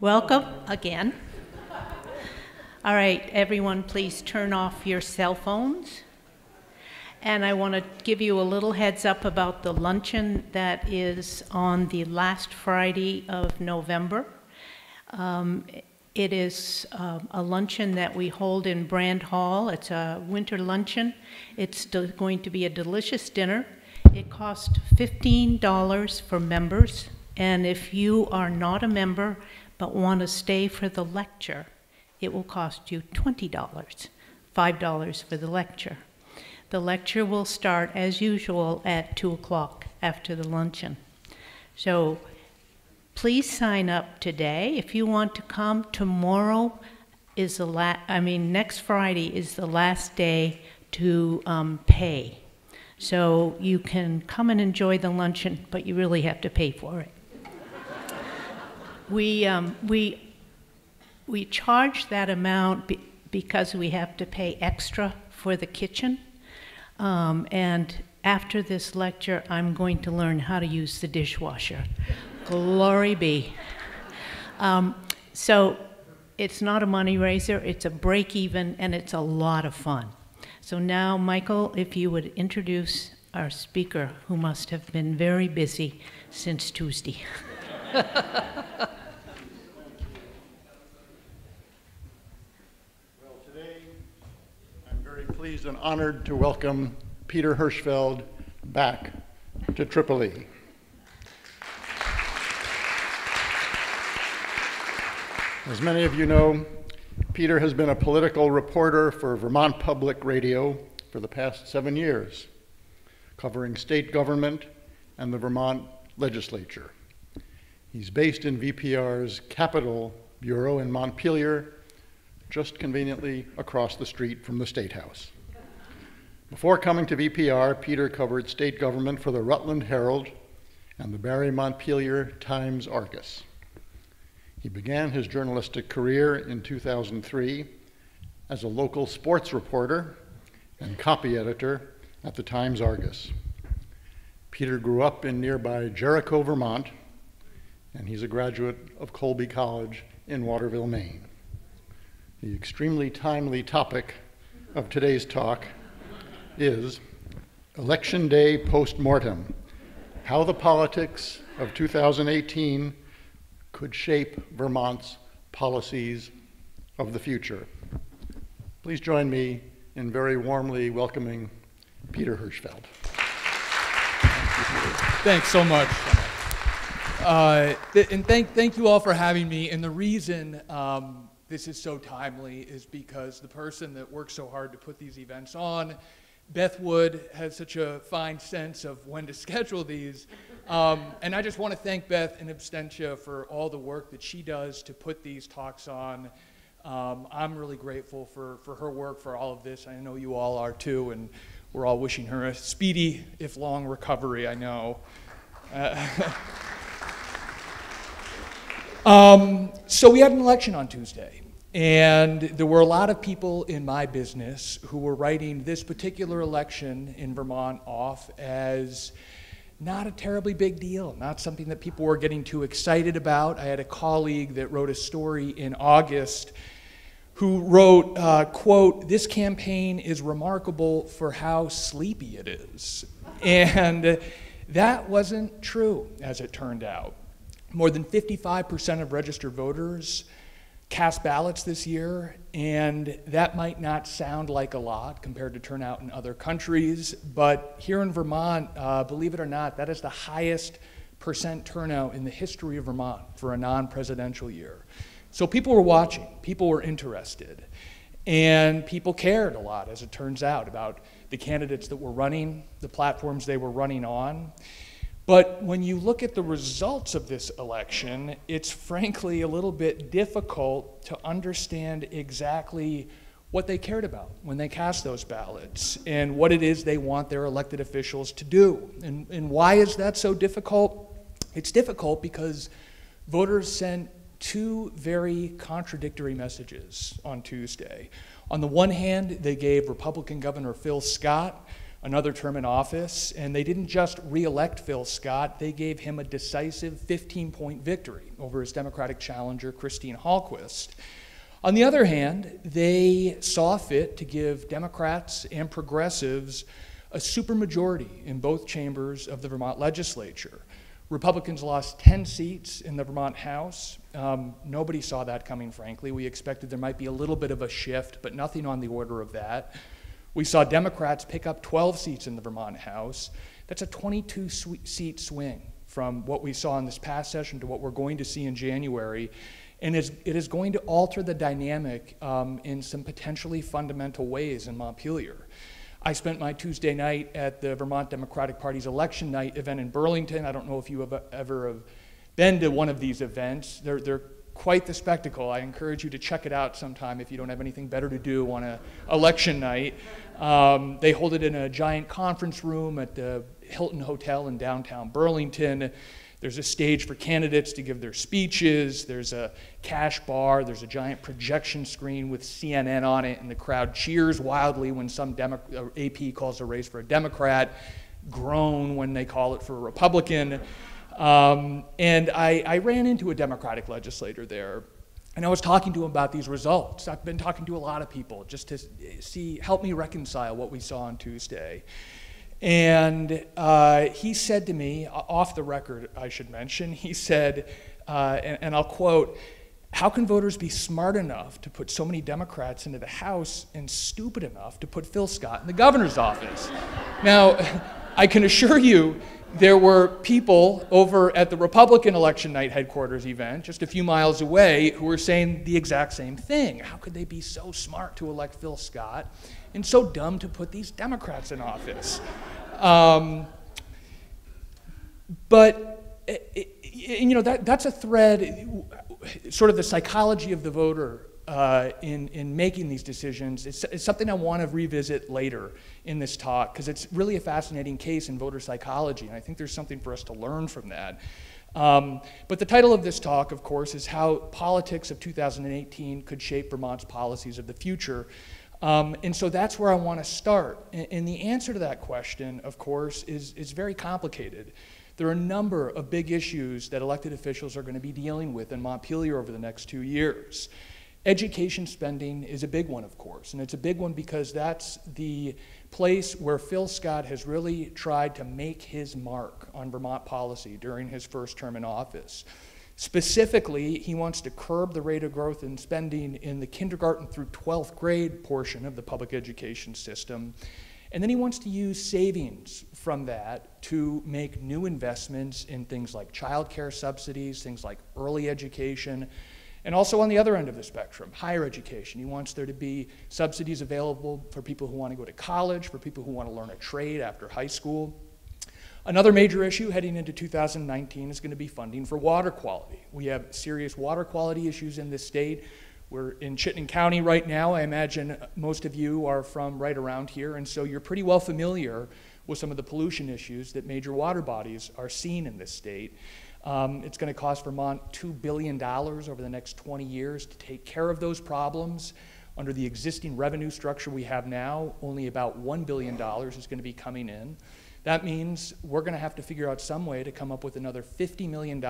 Welcome again. All right, everyone, please turn off your cell phones. And I want to give you a little heads up about the luncheon that is on the last Friday of November. It is a luncheon that we hold in Brand Hall. It's a winter luncheon. It's going to be a delicious dinner. It costs $15 for members. And if you are not a member but want to stay for the lecture, it will cost you $20, $5 for the lecture. The lecture will start, as usual, at 2 o'clock after the luncheon. So please sign up today. If you want to come, tomorrow is the next Friday is the last day to pay. So you can come and enjoy the luncheon, but you really have to pay for it. We charge that amount because we have to pay extra for the kitchen. And after this lecture, I'm going to learn how to use the dishwasher. Glory be. So it's not a money raiser, it's a break even, and it's a lot of fun. So now, Michael, if you would introduce our speaker, who must have been very busy since Tuesday. Pleased and honored to welcome Peter Hirschfeld back to Tripoli. As many of you know, Peter has been a political reporter for Vermont Public Radio for the past 7 years, covering state government and the Vermont legislature. He's based in VPR's Capitol Bureau in Montpelier, just conveniently across the street from the State House. Before coming to VPR, Peter covered state government for the Rutland Herald and the Barry Montpelier Times Argus. He began his journalistic career in 2003 as a local sports reporter and copy editor at the Times Argus. Peter grew up in nearby Jericho, Vermont, and he's a graduate of Colby College in Waterville, Maine. The extremely timely topic of today's talk is Election Day Postmortem, how the politics of 2018 could shape Vermont's policies of the future. Please join me in very warmly welcoming Peter Hirschfeld. Thanks so much. And thank you all for having me. And the reason this is so timely is because the person that works so hard to put these events on, Beth Wood, has such a fine sense of when to schedule these. And I just want to thank Beth in absentia for all the work that she does to put these talks on. I'm really grateful for her work for all of this. I know you all are too, and we're all wishing her a speedy, if long, recovery, I know. So we had an election on Tuesday, and there were a lot of people in my business who were writing this particular election in Vermont off as not a terribly big deal, not something that people were getting too excited about. I had a colleague that wrote a story in August who wrote, quote, "This campaign is remarkable for how sleepy it is." And that wasn't true, as it turned out. More than 55% of registered voters cast ballots this year, and that might not sound like a lot compared to turnout in other countries, but here in Vermont, believe it or not, that is the highest percent turnout in the history of Vermont for a non-presidential year. So people were watching, people were interested, and people cared a lot, as it turns out, about the candidates that were running, the platforms they were running on. But when you look at the results of this election, it's frankly a little bit difficult to understand exactly what they cared about when they cast those ballots and what it is they want their elected officials to do. And why is that so difficult? It's difficult because voters sent two very contradictory messages on Tuesday. On the one hand, they gave Republican Governor Phil Scott another term in office, and they didn't just re-elect Phil Scott, they gave him a decisive 15-point victory over his Democratic challenger, Christine Hallquist. On the other hand, they saw fit to give Democrats and progressives a supermajority in both chambers of the Vermont legislature. Republicans lost 10 seats in the Vermont House. Nobody saw that coming, frankly. We expected there might be a little bit of a shift, but nothing on the order of that. We saw Democrats pick up 12 seats in the Vermont House. That's a 22-seat swing from what we saw in this past session to what we're going to see in January. And it is going to alter the dynamic in some potentially fundamental ways in Montpelier. I spent my Tuesday night at the Vermont Democratic Party's election night event in Burlington. I don't know if you have ever have been to one of these events. They're quite the spectacle. I encourage you to check it out sometime if you don't have anything better to do on an election night. They hold it in a giant conference room at the Hilton Hotel in downtown Burlington. There's a stage for candidates to give their speeches. There's a cash bar. There's a giant projection screen with CNN on it, and the crowd cheers wildly when some AP calls a race for a Democrat, groan when they call it for a Republican. And I ran into a Democratic legislator there, and I was talking to him about these results. I've been talking to a lot of people just to help me reconcile what we saw on Tuesday. And he said to me, off the record, I should mention, he said, and I'll quote, "How can voters be smart enough to put so many Democrats into the House and stupid enough to put Phil Scott in the governor's office?" Now, I can assure you, there were people over at the Republican election night headquarters event, just a few miles away, who were saying the exact same thing. How could they be so smart to elect Phil Scott and so dumb to put these Democrats in office? But, you know, that's a thread, sort of the psychology of the voter in making these decisions. It's something I want to revisit later in this talk, because it's really a fascinating case in voter psychology, and I think there's something for us to learn from that. But the title of this talk, of course, is How Politics of 2018 Could Shape Vermont's Policies of the Future. And so that's where I want to start. And the answer to that question, of course, is very complicated. There are a number of big issues that elected officials are going to be dealing with in Montpelier over the next 2 years. Education spending is a big one, of course, and it's a big one because that's the place where Phil Scott has really tried to make his mark on Vermont policy during his first term in office. Specifically, he wants to curb the rate of growth in spending in the kindergarten through 12th grade portion of the public education system, and then he wants to use savings from that to make new investments in things like childcare subsidies, things like early education, and also on the other end of the spectrum, higher education. He wants there to be subsidies available for people who want to go to college, for people who want to learn a trade after high school. Another major issue heading into 2019 is going to be funding for water quality. We have serious water quality issues in this state. We're in Chittenden County right now. I imagine most of you are from right around here, and so you're pretty well familiar with some of the pollution issues that major water bodies are seeing in this state. It's going to cost Vermont $2 billion over the next 20 years to take care of those problems. Under the existing revenue structure we have now, only about $1 billion is going to be coming in. That means we're going to have to figure out some way to come up with another $50 million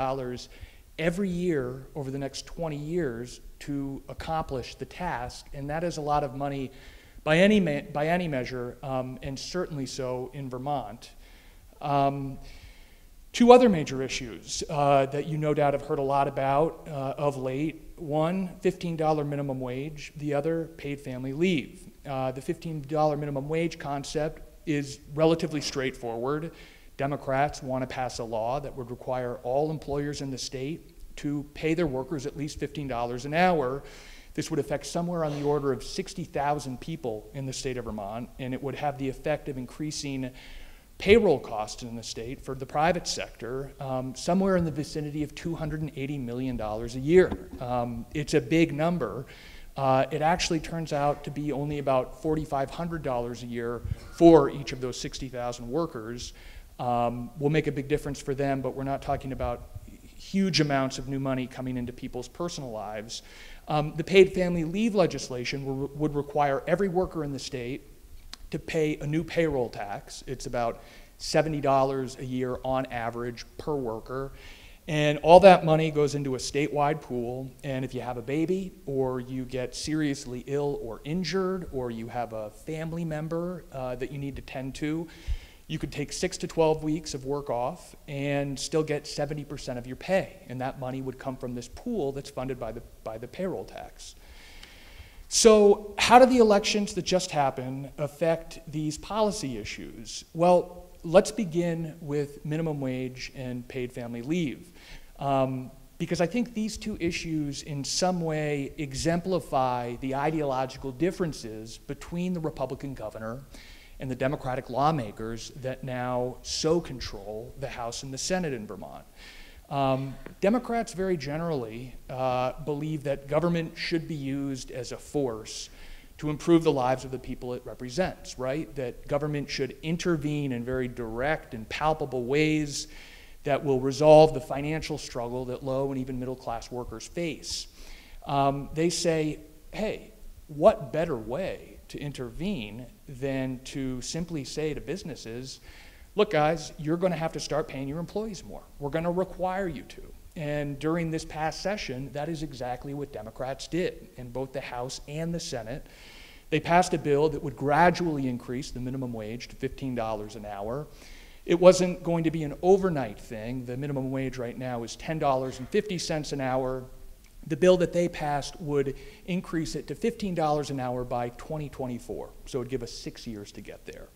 every year over the next 20 years to accomplish the task, and that is a lot of money by any measure, and certainly so in Vermont. Two other major issues that you no doubt have heard a lot about of late. One, $15 minimum wage. The other, paid family leave. The $15 minimum wage concept is relatively straightforward. Democrats want to pass a law that would require all employers in the state to pay their workers at least $15 an hour. This would affect somewhere on the order of 60,000 people in the state of Vermont, and it would have the effect of increasing payroll costs in the state for the private sector, somewhere in the vicinity of $280 million a year. It's a big number. It actually turns out to be only about $4,500 a year for each of those 60,000 workers. Will make a big difference for them, but we're not talking about huge amounts of new money coming into people's personal lives. The paid family leave legislation would require every worker in the state to pay a new payroll tax. It's about $70 a year on average per worker. And all that money goes into a statewide pool. And if you have a baby, or you get seriously ill or injured, or you have a family member that you need to tend to, you could take 6 to 12 weeks of work off and still get 70% of your pay. And that money would come from this pool that's funded by the payroll tax. So how do the elections that just happened affect these policy issues? Well, let's begin with minimum wage and paid family leave, because I think these two issues in some way exemplify the ideological differences between the Republican governor and the Democratic lawmakers that now so control the House and the Senate in Vermont. Democrats very generally believe that government should be used as a force to improve the lives of the people it represents, right? That government should intervene in very direct and palpable ways that will resolve the financial struggle that low and even middle class workers face. They say, hey, what better way to intervene than to simply say to businesses, look guys, you're gonna have to start paying your employees more. We're gonna require you to. And during this past session, that is exactly what Democrats did in both the House and the Senate. They passed a bill that would gradually increase the minimum wage to $15 an hour. It wasn't going to be an overnight thing. The minimum wage right now is $10.50 an hour. The bill that they passed would increase it to $15 an hour by 2024. So it would give us 6 years to get there.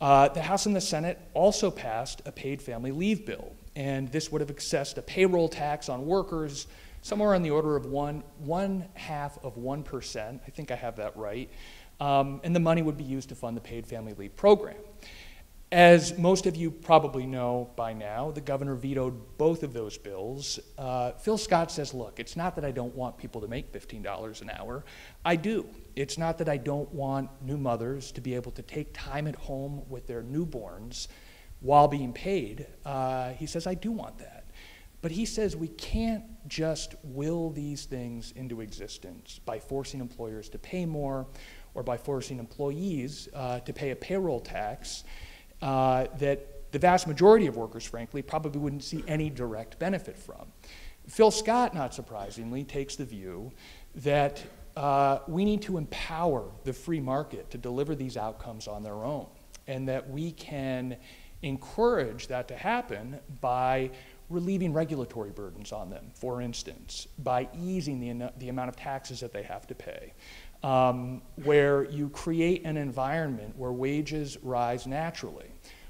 The House and the Senate also passed a paid family leave bill, and this would have assessed a payroll tax on workers somewhere on the order of one half of 1%. I think I have that right. And the money would be used to fund the paid family leave program. As most of you probably know by now, the governor vetoed both of those bills. Phil Scott says, look, it's not that I don't want people to make $15 an hour. I do. It's not that I don't want new mothers to be able to take time at home with their newborns while being paid. He says, I do want that. But he says we can't just will these things into existence by forcing employers to pay more or by forcing employees to pay a payroll tax that the vast majority of workers, frankly, probably wouldn't see any direct benefit from. Phil Scott, not surprisingly, takes the view that we need to empower the free market to deliver these outcomes on their own, and that we can encourage that to happen by relieving regulatory burdens on them, for instance, by easing the amount of taxes that they have to pay, where you create an environment where wages rise naturally,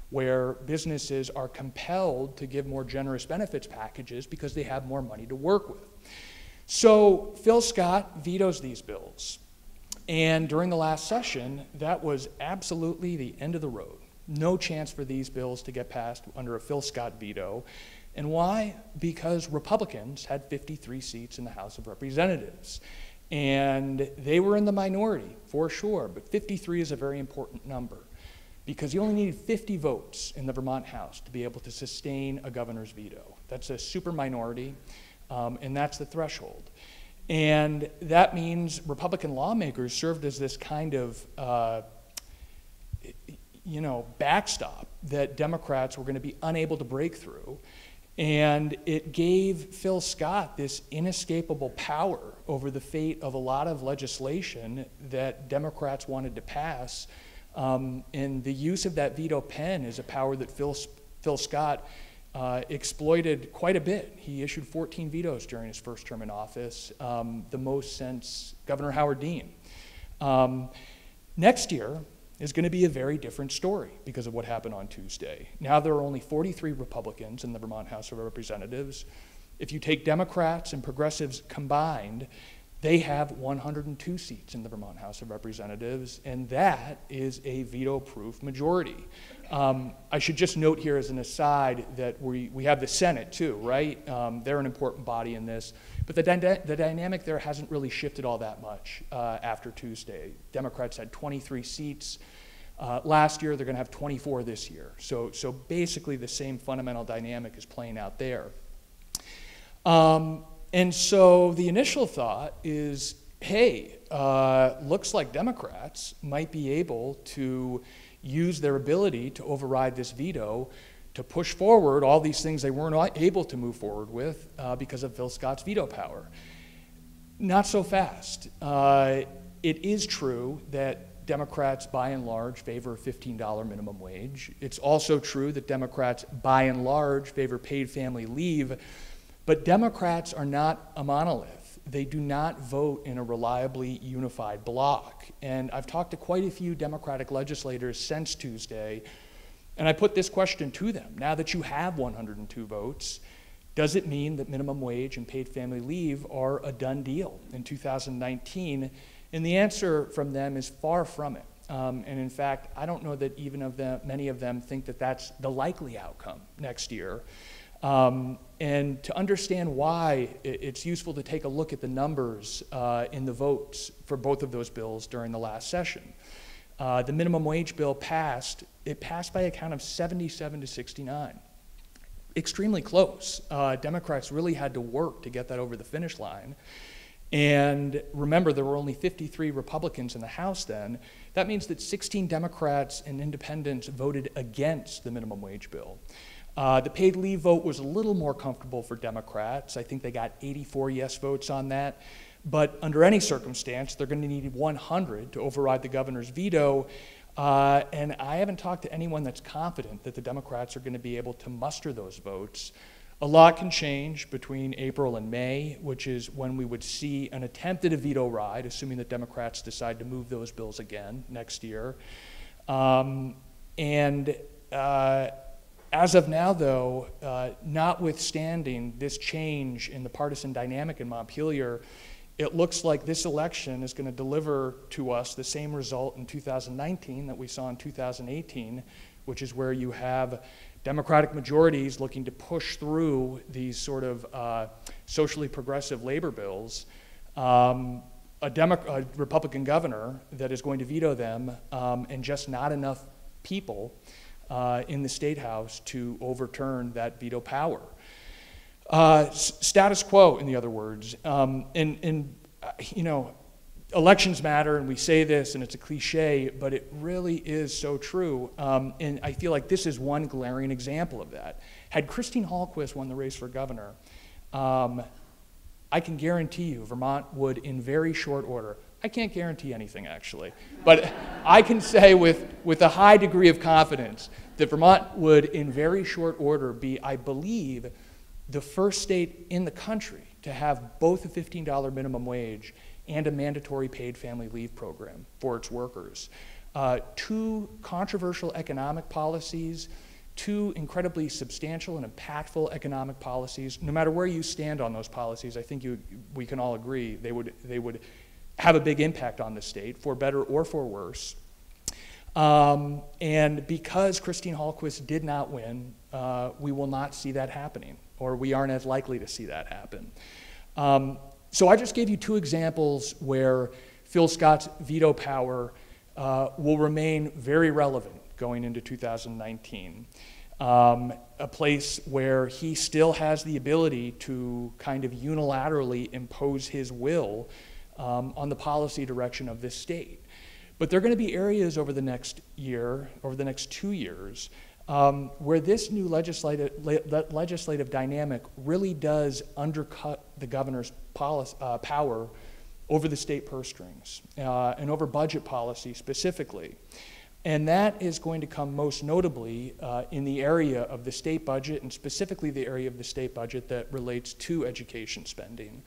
where businesses are compelled to give more generous benefits packages because they have more money to work with. So Phil Scott vetoes these bills. And during the last session, that was absolutely the end of the road. No chance for these bills to get passed under a Phil Scott veto. And why? Because Republicans had 53 seats in the House of Representatives. And they were in the minority, for sure, but 53 is a very important number, because you only needed 50 votes in the Vermont House to be able to sustain a governor's veto. That's a super minority, and that's the threshold. And that means Republican lawmakers served as this kind of backstop that Democrats were going to be unable to break through. And it gave Phil Scott this inescapable power over the fate of a lot of legislation that Democrats wanted to pass. And the use of that veto pen is a power that Phil Scott exploited quite a bit. He issued 14 vetoes during his first term in office, the most since Governor Howard Dean. Next year is going to be a very different story because of what happened on Tuesday. Now there are only 43 Republicans in the Vermont House of Representatives. If you take Democrats and progressives combined, they have 102 seats in the Vermont House of Representatives, and that is a veto-proof majority. I should just note here as an aside that we have the Senate too, right? They're an important body in this, but the dynamic there hasn't really shifted all that much after Tuesday. Democrats had 23 seats last year. They're gonna have 24 this year. So basically the same fundamental dynamic is playing out there. And so the initial thought is, hey, looks like Democrats might be able to use their ability to override this veto to push forward all these things they weren't able to move forward with because of Phil Scott's veto power. Not so fast. It is true that Democrats, by and large, favor a $15 minimum wage. It's also true that Democrats, by and large, favor paid family leave. But Democrats are not a monolith. They do not vote in a reliably unified block. And I've talked to quite a few Democratic legislators since Tuesday, and I put this question to them. Now that you have 102 votes, does it mean that minimum wage and paid family leave are a done deal in 2019? And the answer from them is far from it. And in fact, I don't know that even of them, many of them think that that's the likely outcome next year. And to understand why, it's useful to take a look at the numbers in the votes for both of those bills during the last session. The minimum wage bill passed, it passed by a count of 77 to 69. Extremely close. Democrats really had to work to get that over the finish line. And remember, there were only 53 Republicans in the House then. That means that 16 Democrats and independents voted against the minimum wage bill. The paid leave vote was a little more comfortable for Democrats. I think they got 84 yes votes on that. But under any circumstance, they're going to need 100 to override the governor's veto. And I haven't talked to anyone that's confident that the Democrats are going to be able to muster those votes. A lot can change between April and May, which is when we would see an attempt at a veto ride, assuming that Democrats decide to move those bills again next year. As of now, though, notwithstanding this change in the partisan dynamic in Montpelier, it looks like this election is going to deliver to us the same result in 2019 that we saw in 2018, which is where you have Democratic majorities looking to push through these sort of socially progressive labor bills, a Republican governor that is going to veto them, and just not enough people in the State House to overturn that veto power. Status quo, in the other words. You know, elections matter, and we say this, and it's a cliche, but it really is so true. And I feel like this is one glaring example of that. Had Christine Hallquist won the race for governor, I can guarantee you Vermont would, in very short order — I can't guarantee anything, actually, but I can say with a high degree of confidence that Vermont would, in very short order, be, I believe, the first state in the country to have both a $15 minimum wage and a mandatory paid family leave program for its workers. Two controversial economic policies, two incredibly substantial and impactful economic policies. No matter where you stand on those policies, I think we can all agree they would have a big impact on the state, for better or for worse. And because Christine Hallquist did not win, we will not see that happening, or we aren't as likely to see that happen. So I just gave you two examples where Phil Scott's veto power will remain very relevant going into 2019. A place where he still has the ability to kind of unilaterally impose his will on the policy direction of this state. But there are going to be areas over the next year, over the next 2 years, where this new legislative dynamic really does undercut the governor's policy, power over the state purse strings and over budget policy specifically. And that is going to come most notably in the area of the state budget, and specifically the area of the state budget that relates to education spending.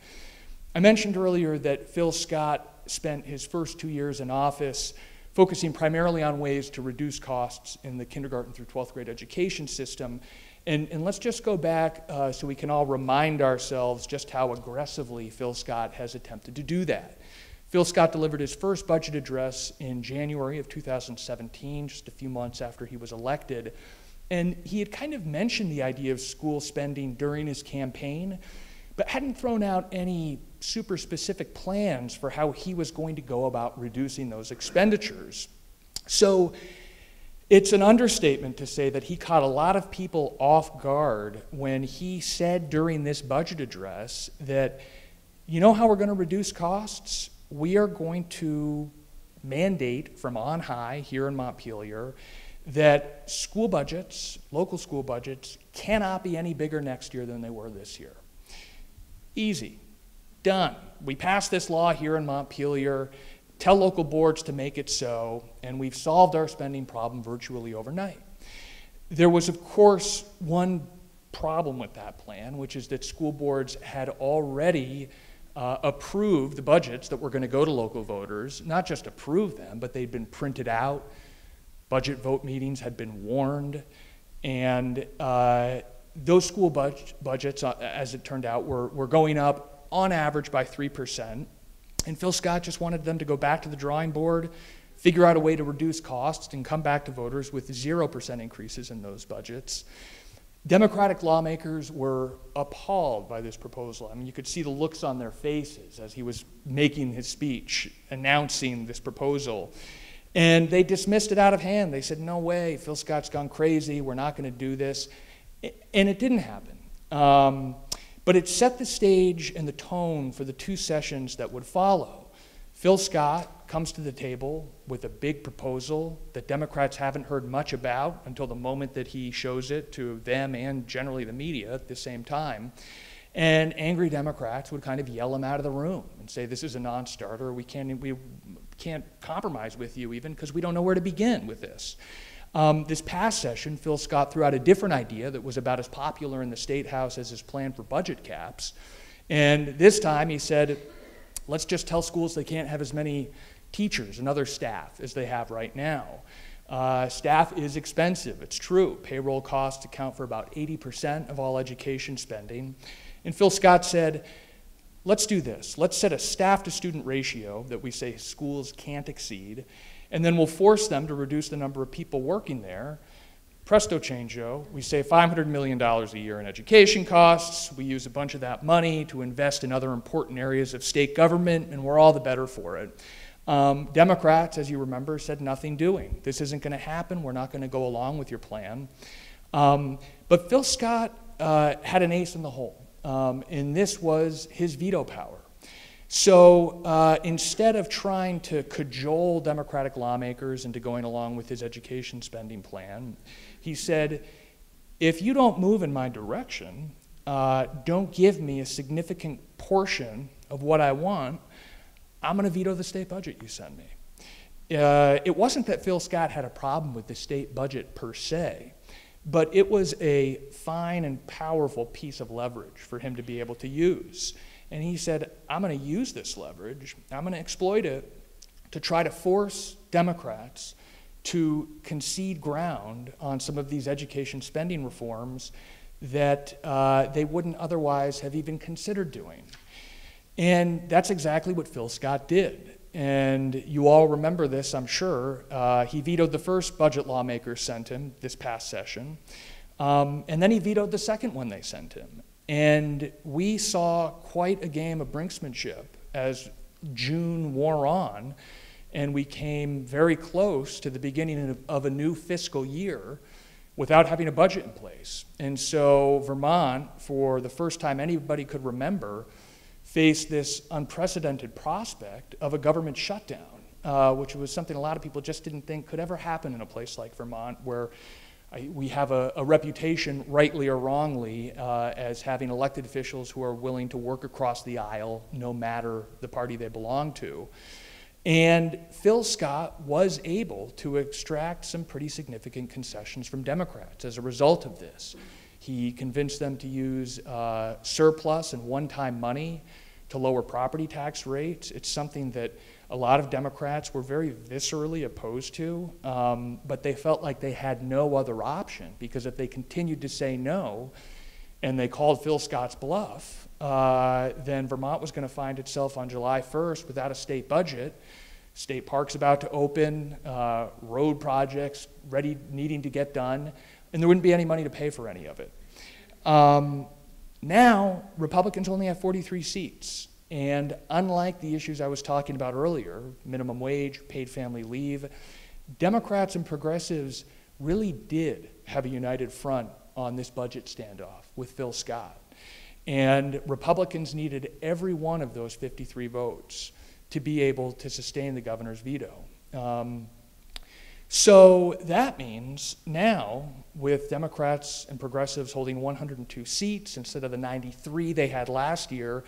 I mentioned earlier that Phil Scott spent his first 2 years in office focusing primarily on ways to reduce costs in the kindergarten through 12th grade education system. And let's just go back so we can all remind ourselves just how aggressively Phil Scott has attempted to do that. Phil Scott delivered his first budget address in January of 2017, just a few months after he was elected. And he had kind of mentioned the idea of school spending during his campaign, but hadn't thrown out any super specific plans for how he was going to go about reducing those expenditures. So it's an understatement to say that he caught a lot of people off guard when he said during this budget address that, you know how we're going to reduce costs? we are going to mandate from on high here in Montpelier that school budgets, local school budgets, cannot be any bigger next year than they were this year. Easy. Done. We passed this law here in Montpelier, tell local boards to make it so, and we've solved our spending problem virtually overnight. There was, of course, one problem with that plan, which is that school boards had already approved the budgets that were going to go to local voters, not just approve them, but they'd been printed out. Budget vote meetings had been warned, and those school budgets, as it turned out, were going up on average by 3%, and Phil Scott just wanted them to go back to the drawing board, figure out a way to reduce costs, and come back to voters with 0% increases in those budgets. Democratic lawmakers were appalled by this proposal. I mean, you could see the looks on their faces as he was making his speech, announcing this proposal. And they dismissed it out of hand. They said, no way, Phil Scott's gone crazy, we're not gonna do this. And it didn't happen. But it set the stage and the tone for the two sessions that would follow. Phil Scott comes to the table with a big proposal that Democrats haven't heard much about until the moment that he shows it to them and generally the media at the same time. And angry Democrats would kind of yell him out of the room and say, this is a non-starter, we can't compromise with you even because we don't know where to begin with this. This past session, Phil Scott threw out a different idea that was about as popular in the State House as his plan for budget caps. And this time he said, let's just tell schools they can't have as many teachers and other staff as they have right now. Staff is expensive, it's true. Payroll costs account for about 80% of all education spending. And Phil Scott said, let's do this. Let's set a staff-to-student ratio that we say schools can't exceed, and then we'll force them to reduce the number of people working there. Presto changeo, we save $500 million a year in education costs, we use a bunch of that money to invest in other important areas of state government, and we're all the better for it. Democrats, as you remember, said nothing doing. This isn't gonna happen, we're not gonna go along with your plan. But Phil Scott had an ace in the hole. And this was his veto power. So instead of trying to cajole Democratic lawmakers into going along with his education spending plan, he said, if you don't move in my direction, don't give me a significant portion of what I want, I'm gonna veto the state budget you send me. It wasn't that Phil Scott had a problem with the state budget per se, but it was a fine and powerful piece of leverage for him to be able to use. And he said, I'm gonna use this leverage, I'm gonna exploit it to try to force Democrats to concede ground on some of these education spending reforms that they wouldn't otherwise have even considered doing. And that's exactly what Phil Scott did. And you all remember this, I'm sure. He vetoed the first budget lawmakers sent him this past session. And then he vetoed the second one they sent him. And we saw quite a game of brinksmanship as June wore on, and we came very close to the beginning of a new fiscal year without having a budget in place. And so Vermont, for the first time anybody could remember, faced this unprecedented prospect of a government shutdown, which was something a lot of people just didn't think could ever happen in a place like Vermont, where we have a reputation, rightly or wrongly, as having elected officials who are willing to work across the aisle no matter the party they belong to. And Phil Scott was able to extract some pretty significant concessions from Democrats as a result of this. He convinced them to use surplus and one-time money to lower property tax rates. It's something that a lot of Democrats were very viscerally opposed to, but they felt like they had no other option, because if they continued to say no and they called Phil Scott's bluff, then Vermont was gonna find itself on July 1st without a state budget. State parks about to open, road projects ready, needing to get done, and there wouldn't be any money to pay for any of it. Now, Republicans only have 43 seats, and unlike the issues I was talking about earlier, minimum wage, paid family leave, Democrats and progressives really did have a united front on this budget standoff with Phil Scott. And Republicans needed every one of those 53 votes to be able to sustain the governor's veto. So that means now, with Democrats and progressives holding 102 seats instead of the 93 they had last year,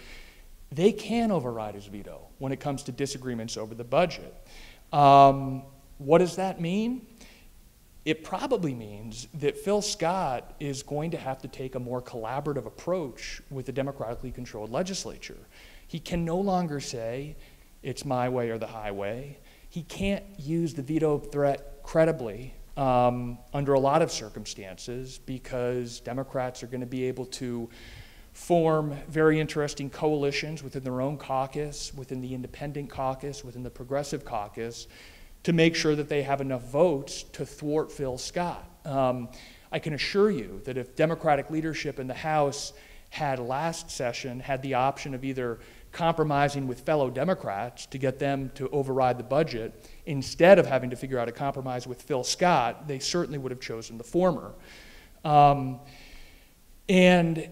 they can override his veto when it comes to disagreements over the budget. What does that mean? It probably means that Phil Scott is going to have to take a more collaborative approach with the democratically controlled legislature. He can no longer say, it's my way or the highway. He can't use the veto threat credibly under a lot of circumstances, because Democrats are going to be able to form very interesting coalitions within their own caucus, within the independent caucus, within the progressive caucus, to make sure that they have enough votes to thwart Phil Scott. I can assure you that if Democratic leadership in the House had last session had the option of either compromising with fellow Democrats to get them to override the budget, instead of having to figure out a compromise with Phil Scott, they certainly would have chosen the former. And,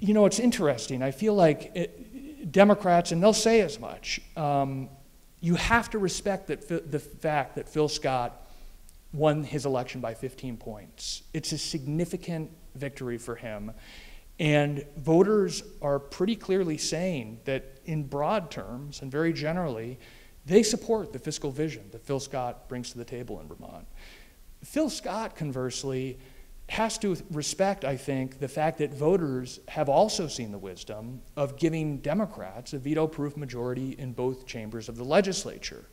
you know, it's interesting. I feel like Democrats, and they'll say as much, you have to respect that the fact that Phil Scott won his election by 15 points. It's a significant victory for him. And voters are pretty clearly saying that in broad terms and very generally, they support the fiscal vision that Phil Scott brings to the table in Vermont. Phil Scott, conversely, has to respect, I think, the fact that voters have also seen the wisdom of giving Democrats a veto-proof majority in both chambers of the legislature.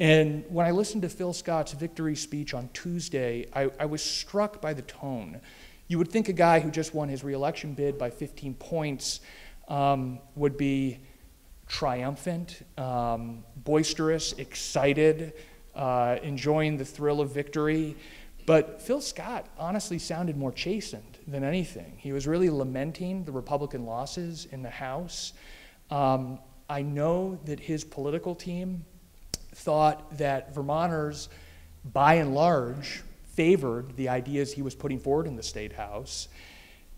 And when I listened to Phil Scott's victory speech on Tuesday, I was struck by the tone. You would think a guy who just won his reelection bid by 15 points would be triumphant, boisterous, excited, enjoying the thrill of victory. But Phil Scott honestly sounded more chastened than anything. He was really lamenting the Republican losses in the House. I know that his political team thought that Vermonters, by and large, favored the ideas he was putting forward in the State House,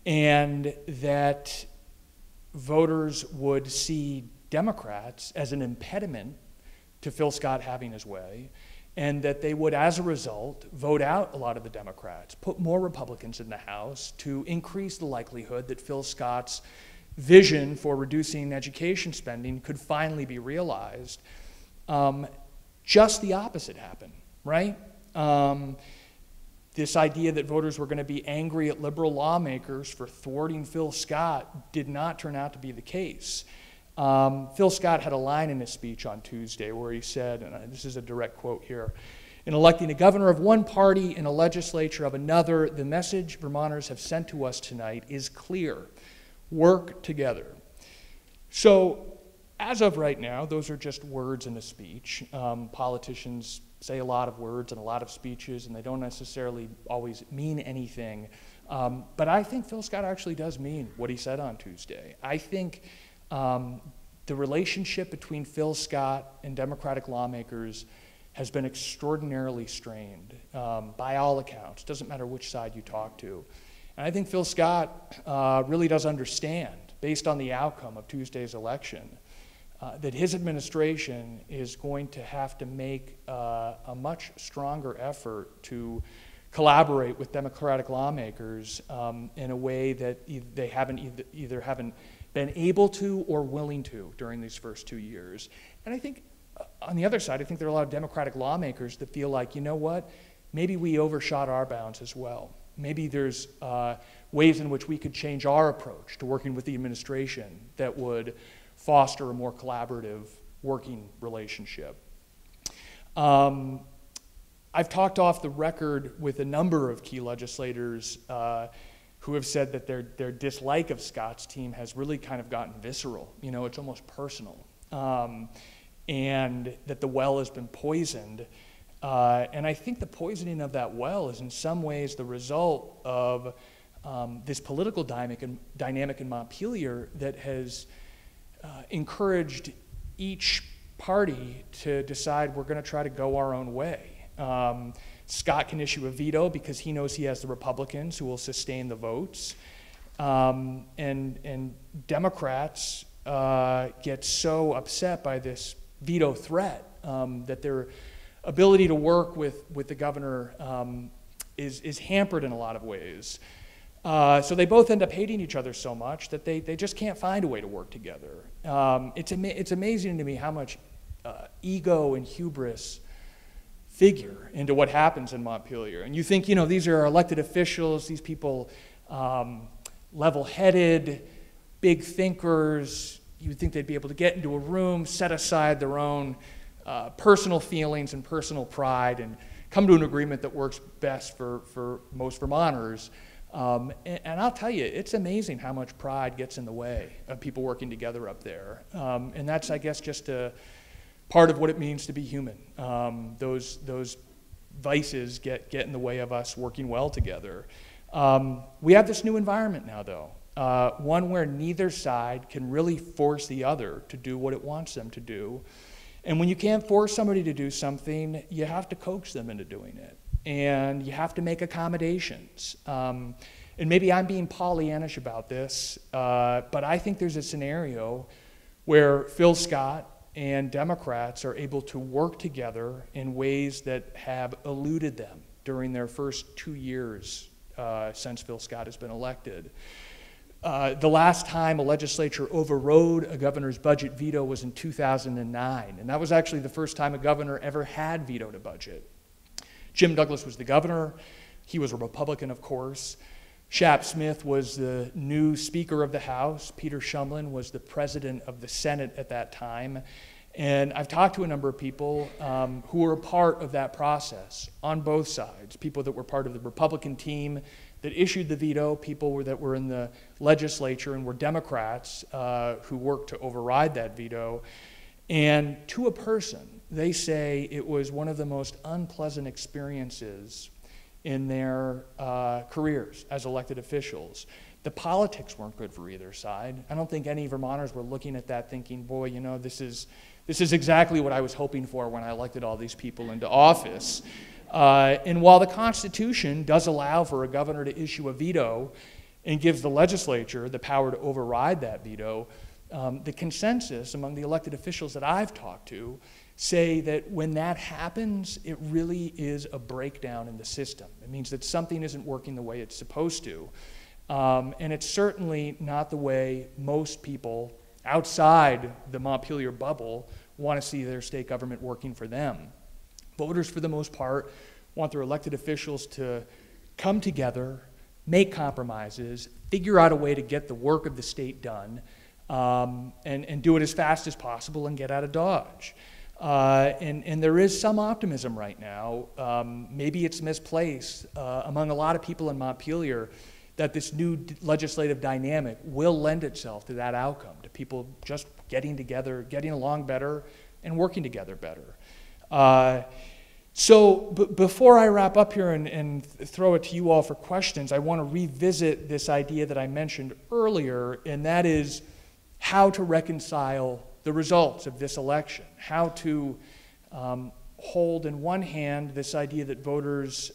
and that voters would see Democrats as an impediment to Phil Scott having his way, and that they would, as a result, vote out a lot of the Democrats, put more Republicans in the House to increase the likelihood that Phil Scott's vision for reducing education spending could finally be realized. Just the opposite happened, right? This idea that voters were going to be angry at liberal lawmakers for thwarting Phil Scott did not turn out to be the case. Phil Scott had a line in his speech on Tuesday where he said, and this is a direct quote here, "In electing a governor of one party and a legislature of another, the message Vermonters have sent to us tonight is clear. Work together." So as of right now, those are just words in a speech. Politicians say a lot of words and a lot of speeches, and they don't necessarily always mean anything. But I think Phil Scott actually does mean what he said on Tuesday. I think the relationship between Phil Scott and Democratic lawmakers has been extraordinarily strained by all accounts. It doesn't matter which side you talk to. And I think Phil Scott really does understand, based on the outcome of Tuesday's election, that his administration is going to have to make a much stronger effort to collaborate with Democratic lawmakers in a way that they haven't been able to or willing to during these first 2 years. And I think on the other side, I think there are a lot of Democratic lawmakers that feel like, you know what, maybe we overshot our bounds as well. Maybe there's ways in which we could change our approach to working with the administration that would foster a more collaborative working relationship. I've talked off the record with a number of key legislators who have said that their dislike of Scott's team has really kind of gotten visceral. You know, it's almost personal. And that the well has been poisoned. And I think the poisoning of that well is in some ways the result of this political dynamic in Montpelier that has encouraged each party to decide we're going to try to go our own way. Scott can issue a veto because he knows he has the Republicans who will sustain the votes. And Democrats get so upset by this veto threat, that their ability to work with the governor is hampered in a lot of ways. So they both end up hating each other so much that they just can't find a way to work together. It's amazing to me how much ego and hubris figure into what happens in Montpelier. And you think, you know, these are elected officials, these people, level-headed, big thinkers. You would think they'd be able to get into a room, set aside their own personal feelings and personal pride, and come to an agreement that works best for most Vermonters. And I'll tell you, it's amazing how much pride gets in the way of people working together up there. And that's, I guess, just a part of what it means to be human. Those vices get in the way of us working well together. We have this new environment now, though, one where neither side can really force the other to do what it wants them to do. And when you can't force somebody to do something, you have to coax them into doing it. And you have to make accommodations. And maybe I'm being Pollyannish about this, but I think there's a scenario where Phil Scott and Democrats are able to work together in ways that have eluded them during their first 2 years since Phil Scott has been elected. The last time a legislature overrode a governor's budget veto was in 2009, and that was actually the first time a governor ever had vetoed a budget. Jim Douglas was the governor. He was a Republican, of course. Shap Smith was the new Speaker of the House. Peter Shumlin was the President of the Senate at that time. And I've talked to a number of people who were a part of that process on both sides, people that were part of the Republican team that issued the veto, people that were in the legislature and were Democrats who worked to override that veto. And to a person, they say it was one of the most unpleasant experiences in their careers as elected officials. The politics weren't good for either side. I don't think any Vermonters were looking at that thinking, boy, you know, this is exactly what I was hoping for when I elected all these people into office. And while the Constitution does allow for a governor to issue a veto and gives the legislature the power to override that veto, the consensus among the elected officials that I've talked to say that when that happens, it really is a breakdown in the system. It means that something isn't working the way it's supposed to. And it's certainly not the way most people outside the Montpelier bubble want to see their state government working for them. Voters, for the most part, want their elected officials to come together, make compromises, figure out a way to get the work of the state done, and do it as fast as possible and get out of Dodge. And there is some optimism right now. Maybe it's misplaced among a lot of people in Montpelier that this new legislative dynamic will lend itself to that outcome, to people just getting together, getting along better, and working together better. So before I wrap up here and throw it to you all for questions, I want to revisit this idea that I mentioned earlier, and that is how to reconcile the results of this election, how to hold in one hand this idea that voters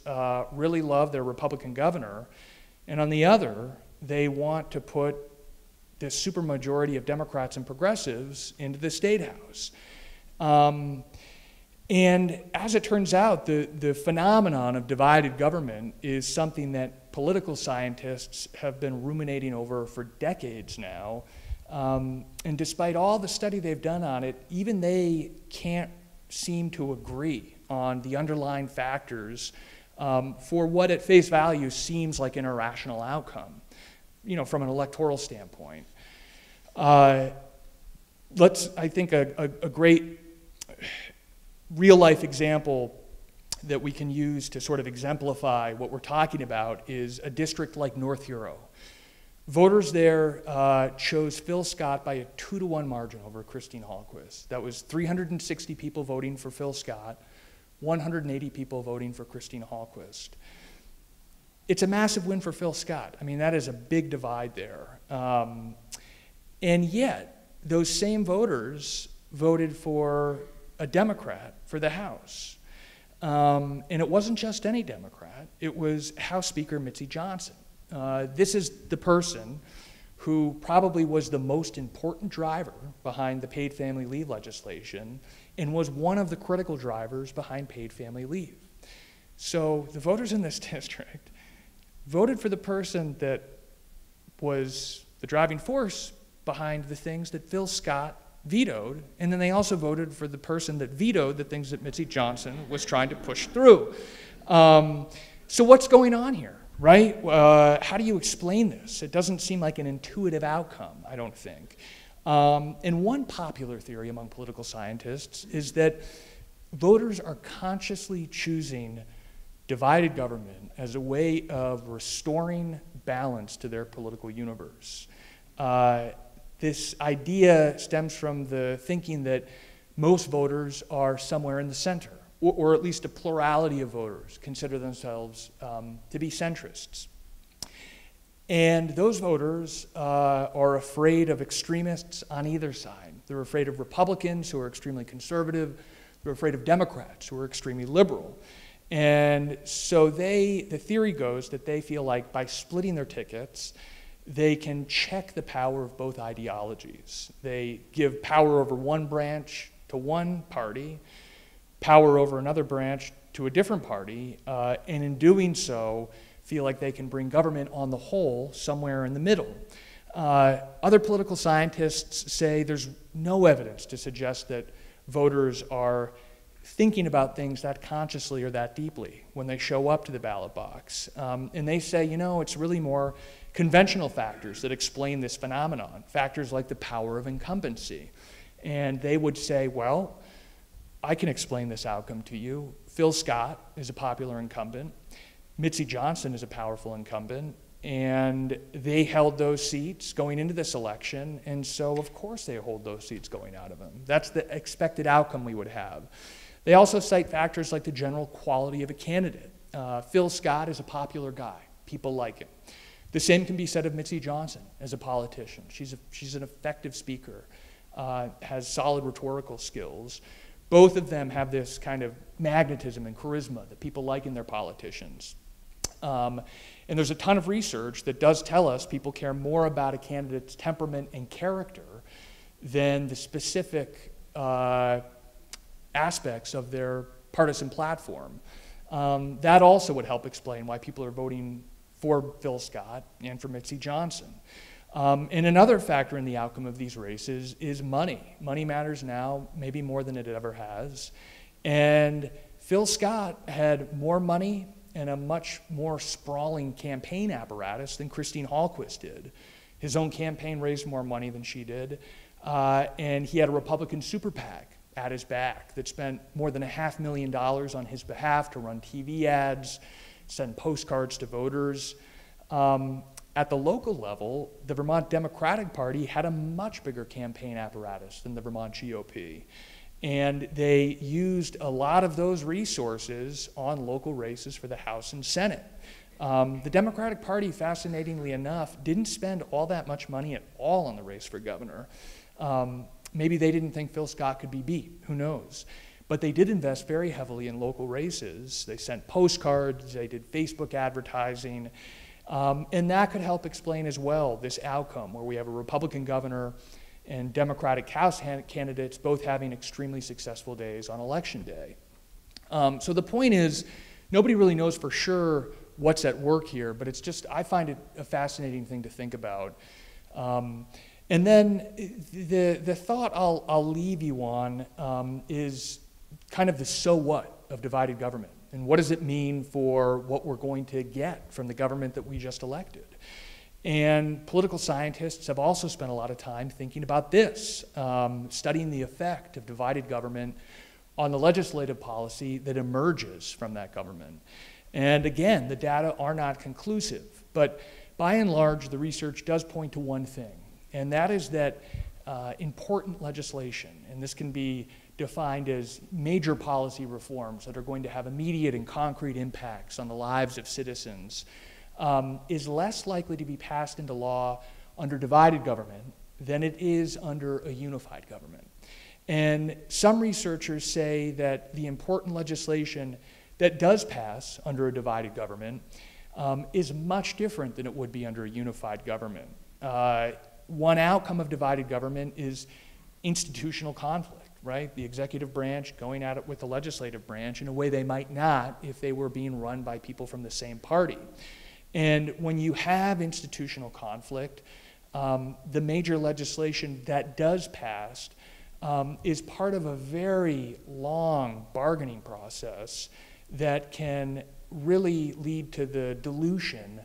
really love their Republican governor, and on the other, they want to put this supermajority of Democrats and progressives into the State House. And as it turns out, the phenomenon of divided government is something that political scientists have been ruminating over for decades now. And despite all the study they've done on it, even they can't seem to agree on the underlying factors for what at face value seems like an irrational outcome, you know, from an electoral standpoint. I think, a great real-life example that we can use to sort of exemplify what we're talking about is a district like North Hero. Voters there chose Phil Scott by a 2-to-1 margin over Christine Hallquist. That was 360 people voting for Phil Scott, 180 people voting for Christine Hallquist. It's a massive win for Phil Scott. I mean, that is a big divide there. And yet, those same voters voted for a Democrat for the House. And it wasn't just any Democrat, it was House Speaker Mitzi Johnson. This is the person who probably was the most important driver behind the paid family leave legislation and was one of the critical drivers behind paid family leave. So the voters in this district voted for the person that was the driving force behind the things that Phil Scott vetoed, and then they also voted for the person that vetoed the things that Mitzi Johnson was trying to push through. So what's going on here, right? How do you explain this? It doesn't seem like an intuitive outcome, I don't think. And one popular theory among political scientists is that voters are consciously choosing divided government as a way of restoring balance to their political universe. This idea stems from the thinking that most voters are somewhere in the center, or at least a plurality of voters consider themselves to be centrists. And those voters are afraid of extremists on either side. They're afraid of Republicans who are extremely conservative. They're afraid of Democrats who are extremely liberal. And so the theory goes that they feel like by splitting their tickets, they can check the power of both ideologies. They give power over one branch to one party, power over another branch to a different party, and in doing so, feel like they can bring government on the whole somewhere in the middle. Other political scientists say there's no evidence to suggest that voters are thinking about things that consciously or that deeply when they show up to the ballot box. And they say, you know, it's really more conventional factors that explain this phenomenon, factors like the power of incumbency. And they would say, well, I can explain this outcome to you. Phil Scott is a popular incumbent. Mitzi Johnson is a powerful incumbent. And they held those seats going into this election. And so, of course, they hold those seats going out of them. That's the expected outcome we would have. They also cite factors like the general quality of a candidate. Phil Scott is a popular guy. People like him. The same can be said of Mitzi Johnson as a politician. She's an effective speaker, has solid rhetorical skills. Both of them have this kind of magnetism and charisma that people like in their politicians. And there's a ton of research that does tell us people care more about a candidate's temperament and character than the specific aspects of their partisan platform. That also would help explain why people are voting for Phil Scott and for Mitzi Johnson. And another factor in the outcome of these races is money. Money matters now, maybe more than it ever has. And Phil Scott had more money and a much more sprawling campaign apparatus than Christine Hallquist did. His own campaign raised more money than she did. And he had a Republican super PAC at his back that spent more than $500,000 on his behalf to run TV ads, send postcards to voters. At the local level, the Vermont Democratic Party had a much bigger campaign apparatus than the Vermont GOP. And they used a lot of those resources on local races for the House and Senate. The Democratic Party, fascinatingly enough, didn't spend all that much money at all on the race for governor. Maybe they didn't think Phil Scott could be beat, who knows? But they did invest very heavily in local races. They sent postcards, they did Facebook advertising, and that could help explain as well this outcome where we have a Republican governor and Democratic House candidates both having extremely successful days on election day. So the point is, nobody really knows for sure what's at work here, but it's just, I find it a fascinating thing to think about. And then the thought I'll leave you on is kind of the so what of divided government, and what does it mean for what we're going to get from the government that we just elected? And political scientists have also spent a lot of time thinking about this, studying the effect of divided government on the legislative policy that emerges from that government. And again, the data are not conclusive, but by and large, the research does point to one thing, and that is that important legislation, and this can be defined as major policy reforms that are going to have immediate and concrete impacts on the lives of citizens, is less likely to be passed into law under divided government than it is under a unified government. And some researchers say that the important legislation that does pass under a divided government is much different than it would be under a unified government. One outcome of divided government is institutional conflict, right? The executive branch going at it with the legislative branch in a way they might not if they were being run by people from the same party. And when you have institutional conflict, the major legislation that does pass is part of a very long bargaining process that can really lead to the dilution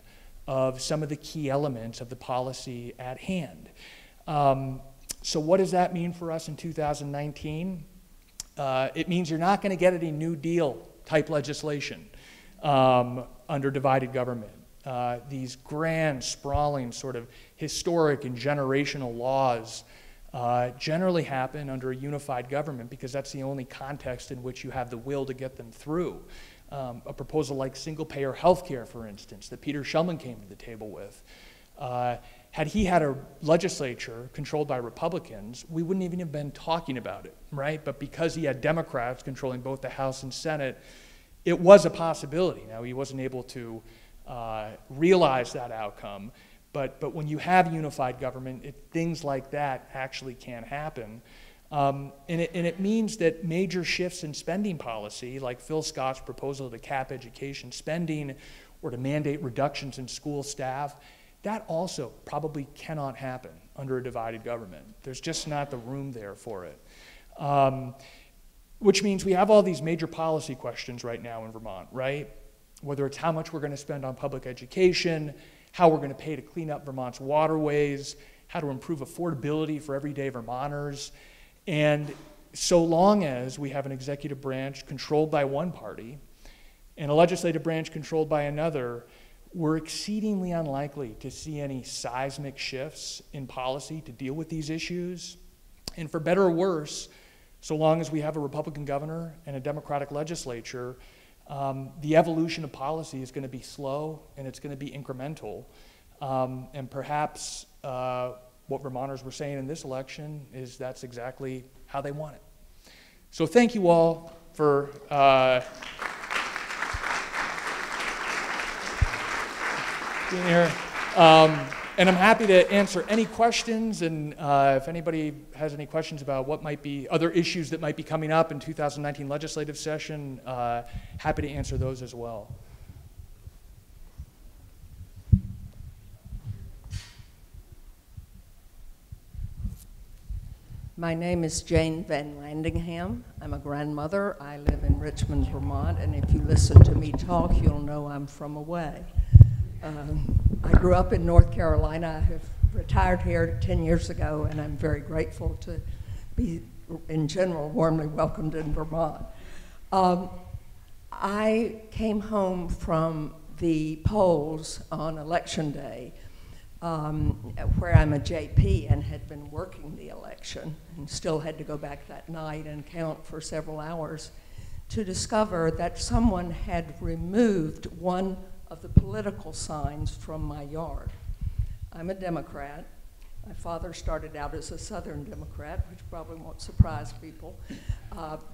of some of the key elements of the policy at hand. So what does that mean for us in 2019? It means you're not going to get any New Deal type legislation under divided government. These grand, sprawling, sort of historic and generational laws generally happen under a unified government because that's the only context in which you have the will to get them through. A proposal like single-payer health care, for instance, that Peter Shumlin came to the table with. Had he had a legislature controlled by Republicans, we wouldn't even have been talking about it, right? But because he had Democrats controlling both the House and Senate, it was a possibility. Now, he wasn't able to realize that outcome, but when you have unified government, things like that actually can happen. And it means that major shifts in spending policy, like Phil Scott's proposal to cap education spending or to mandate reductions in school staff, that also probably cannot happen under a divided government. There's just not the room there for it. Which means we have all these major policy questions right now in Vermont, right? Whether it's how much we're going to spend on public education, how we're going to pay to clean up Vermont's waterways, how to improve affordability for everyday Vermonters. And so long as we have an executive branch controlled by one party and a legislative branch controlled by another, we're exceedingly unlikely to see any seismic shifts in policy to deal with these issues. And for better or worse, so long as we have a Republican governor and a Democratic legislature, the evolution of policy is going to be slow and it's going to be incremental. And perhaps what Vermonters were saying in this election is that's exactly how they want it. So thank you all for being here. And I'm happy to answer any questions, and if anybody has any questions about what might be other issues that might be coming up in 2019 legislative session, happy to answer those as well. My name is Jane Van Landingham. I'm a grandmother. I live in Richmond, Vermont, and if you listen to me talk, you'll know I'm from away. I grew up in North Carolina. I have retired here 10 years ago, and I'm very grateful to be, in general, warmly welcomed in Vermont. I came home from the polls on election day, where I'm a JP and had been working the election, and still had to go back that night and count for several hours, to discover that someone had removed one of the political signs from my yard. I'm a Democrat. My father started out as a Southern Democrat, which probably won't surprise people,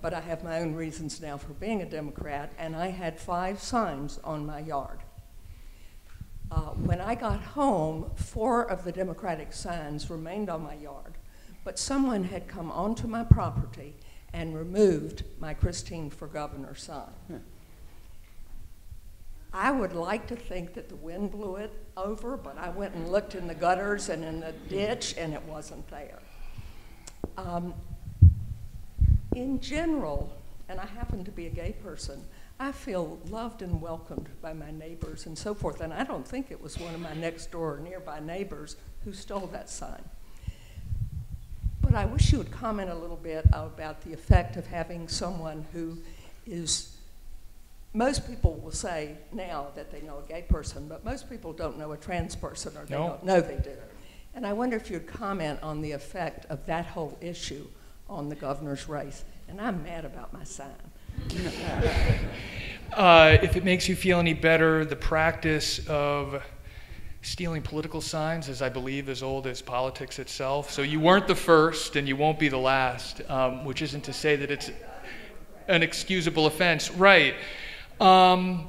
but I have my own reasons now for being a Democrat, and I had 5 signs on my yard. When I got home, 4 of the Democratic signs remained on my yard, but someone had come onto my property and removed my Christine for Governor sign. Hmm. I would like to think that the wind blew it over, but I went and looked in the gutters and in the ditch, and it wasn't there. In general, and I happen to be a gay person, I feel loved and welcomed by my neighbors and so forth, and I don't think it was one of my next door or nearby neighbors who stole that sign. But I wish you would comment a little bit about the effect of having someone who is, most people will say now that they know a gay person, but most people don't know a trans person, or they don't know they do. And I wonder if you'd comment on the effect of that whole issue on the governor's race. And I'm mad about my sign. If it makes you feel any better, the practice of stealing political signs is, I believe, as old as politics itself. So you weren't the first, and you won't be the last, which isn't to say that it's an excusable offense. Right. I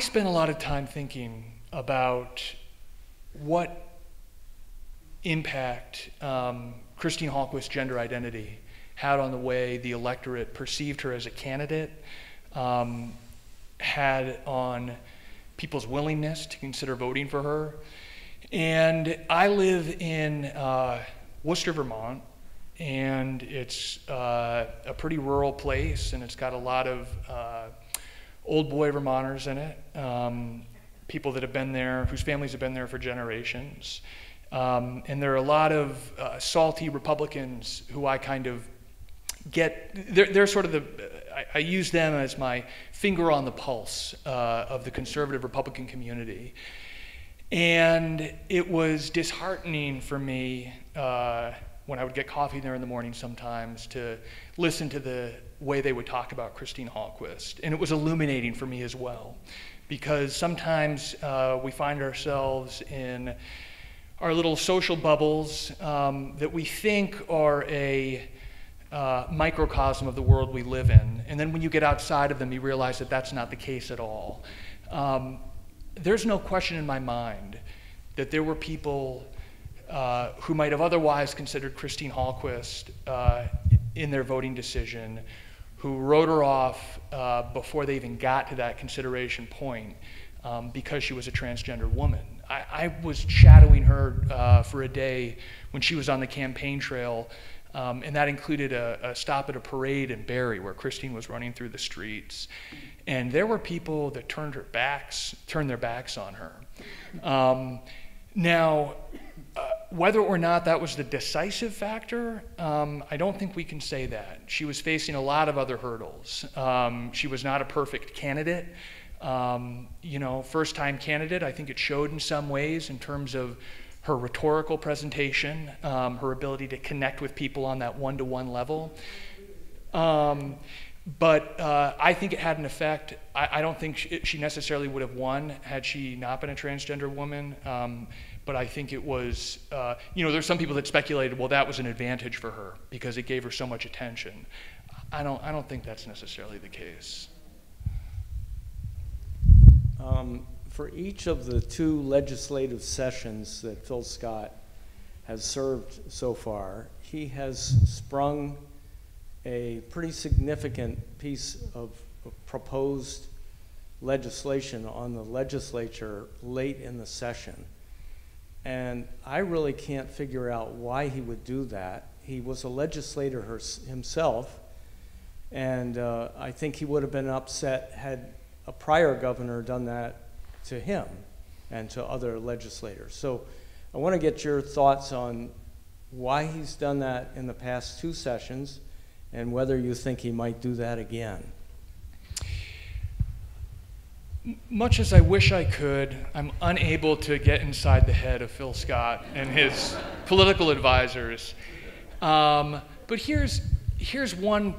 spent a lot of time thinking about what impact Christine Hallquist's gender identity had on the way the electorate perceived her as a candidate, had on people's willingness to consider voting for her. And I live in Worcester, Vermont, and it's a pretty rural place, and it's got a lot of old boy Vermonters in it, people that have been there, whose families have been there for generations. And there are a lot of salty Republicans who I kind of get, they're sort of the, I use them as my finger on the pulse of the conservative Republican community. And it was disheartening for me when I would get coffee there in the morning sometimes to listen to the way they would talk about Christine Hallquist. And it was illuminating for me as well, because sometimes we find ourselves in our little social bubbles that we think are a microcosm of the world we live in. And then when you get outside of them, you realize that that's not the case at all. There's no question in my mind that there were people who might have otherwise considered Christine Hallquist in their voting decision, who wrote her off before they even got to that consideration point because she was a transgender woman. I was shadowing her for a day when she was on the campaign trail, and that included a stop at a parade in Barry where Christine was running through the streets. And there were people that turned their backs on her. Now, whether or not that was the decisive factor, I don't think we can say that. She was facing a lot of other hurdles. She was not a perfect candidate. You know, first-time candidate, I think it showed in some ways in terms of her rhetorical presentation, her ability to connect with people on that one-to-one level. But I think it had an effect. I don't think she necessarily would have won had she not been a transgender woman. But I think it was, you know, there's some people that speculated, well, that was an advantage for her because it gave her so much attention. I don't think that's necessarily the case. For each of the two legislative sessions that Phil Scott has served so far, he has sprung a pretty significant piece of proposed legislation on the legislature late in the session. And I really can't figure out why he would do that. He was a legislator himself, and I think he would have been upset had a prior governor done that to him and to other legislators. So I want to get your thoughts on why he's done that in the past two sessions and whether you think he might do that again. Much as I wish I could, I'm unable to get inside the head of Phil Scott and his political advisors. But here's one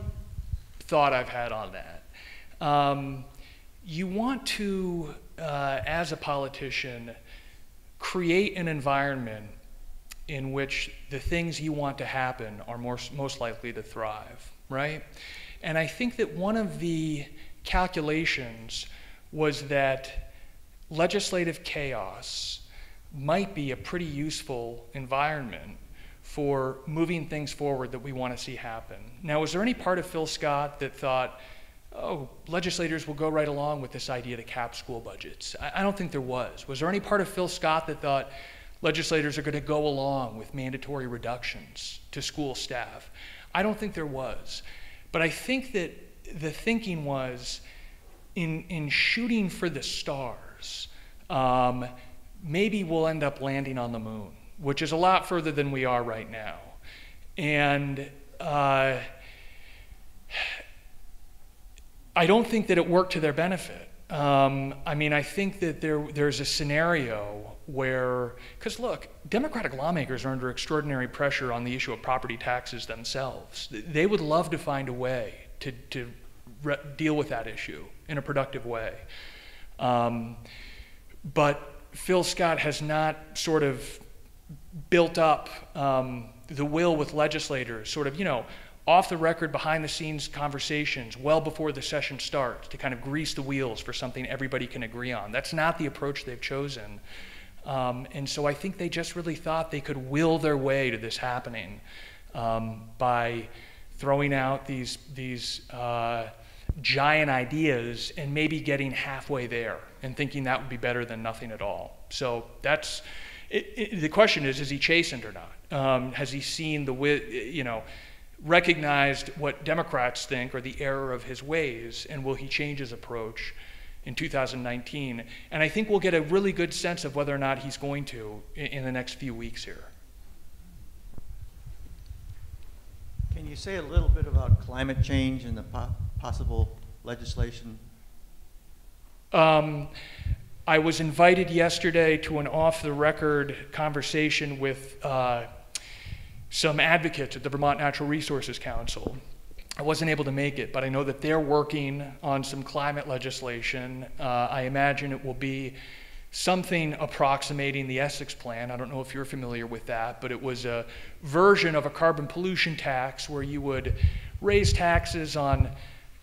thought I've had on that. You want to, as a politician, create an environment in which the things you want to happen are most likely to thrive, right? And I think that one of the calculations was that legislative chaos might be a pretty useful environment for moving things forward that we want to see happen. Now, was there any part of Phil Scott that thought, oh, legislators will go right along with this idea to cap school budgets? I don't think there was. Was there any part of Phil Scott that thought legislators are going to go along with mandatory reductions to school staff? I don't think there was. But I think that the thinking was, in shooting for the stars, maybe we'll end up landing on the moon, which is a lot further than we are right now. And I don't think that it worked to their benefit. I mean, I think that there's a scenario where, because look, Democratic lawmakers are under extraordinary pressure on the issue of property taxes themselves. They would love to find a way to deal with that issue in a productive way. But Phil Scott has not sort of built up the will with legislators, sort of, you know, off the record, behind the scenes conversations well before the session starts to kind of grease the wheels for something everybody can agree on. That's not the approach they've chosen. And so I think they just really thought they could will their way to this happening by throwing out these giant ideas and maybe getting halfway there and thinking that would be better than nothing at all. So that's, the question is he chastened or not? Has he seen the, recognized what Democrats think or the error of his ways, and will he change his approach in 2019? And I think we'll get a really good sense of whether or not he's going to in the next few weeks here. Can you say a little bit about climate change and the possible legislation? I was invited yesterday to an off-the-record conversation with some advocates at the Vermont Natural Resources Council. I wasn't able to make it, but I know that they're working on some climate legislation. I imagine it will be something approximating the Essex plan. I don't know if you're familiar with that, but it was a version of a carbon pollution tax where you would raise taxes on